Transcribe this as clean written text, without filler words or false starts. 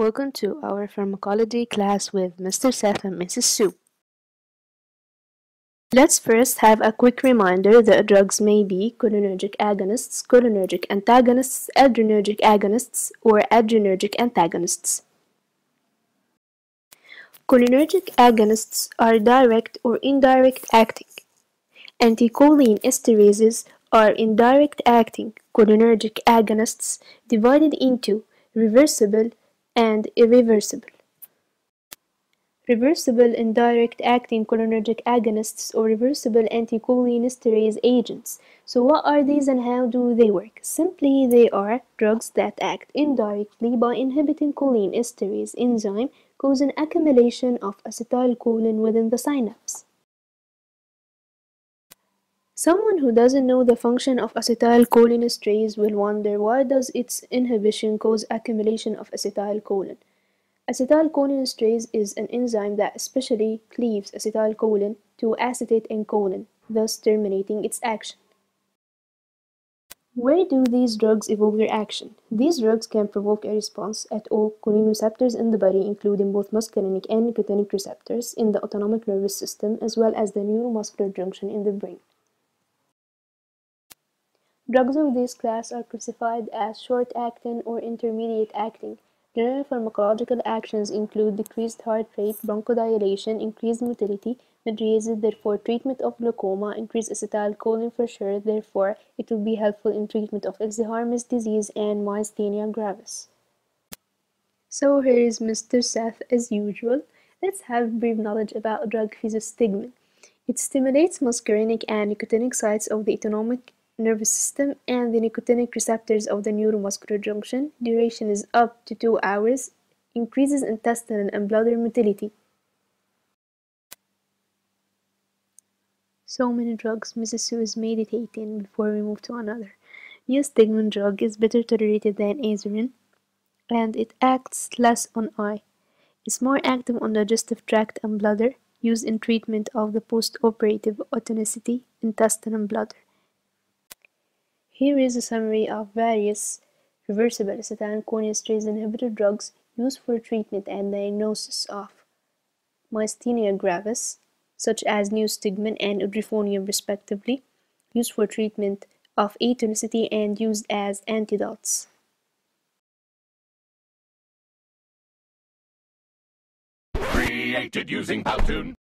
Welcome to our pharmacology class with Mr. Seth and Mrs. Sue. Let's first have a quick reminder that drugs may be cholinergic agonists, cholinergic antagonists, adrenergic agonists, or adrenergic antagonists. Cholinergic agonists are direct or indirect acting. Anticholinesterases are indirect acting cholinergic agonists divided into reversible and irreversible. Reversible indirect acting cholinergic agonists or reversible anticholinesterase agents. So what are these and how do they work? Simply, they are drugs that act indirectly by inhibiting cholinesterase enzyme, causing accumulation of acetylcholine within the synapse. Someone who doesn't know the function of acetylcholinesterase will wonder, why does its inhibition cause accumulation of acetylcholine? Acetylcholinesterase is an enzyme that especially cleaves acetylcholine to acetate and choline, thus terminating its action. Where do these drugs evoke their action? These drugs can provoke a response at all choline receptors in the body, including both muscarinic and nicotinic receptors in the autonomic nervous system, as well as the neuromuscular junction in the brain. Drugs of this class are classified as short-acting or intermediate-acting. General pharmacological actions include decreased heart rate, bronchodilation, increased motility, mediated therefore treatment of glaucoma, increased acetylcholine for sure, therefore it will be helpful in treatment of Alzheimer's disease and myasthenia gravis. So here is Mr. Seth as usual. Let's have brief knowledge about drug physostigmine. It stimulates muscarinic and nicotinic sites of the autonomic nervous system and the nicotinic receptors of the neuromuscular junction. Duration is up to 2 hours. Increases intestinal and bladder motility. So many drugs. Mrs. Sue is meditating before we move to another. Neostigmine drug is better tolerated than aspirin, and it acts less on eye. It's more active on digestive tract and bladder. Used in treatment of the post-operative autonicity, intestine and bladder. Here is a summary of various reversible acetylcholinesterase inhibitor drugs used for treatment and diagnosis of myasthenia gravis, such as neostigmine and edrophonium respectively, used for treatment of atonicity and used as antidotes. Created using PowToon.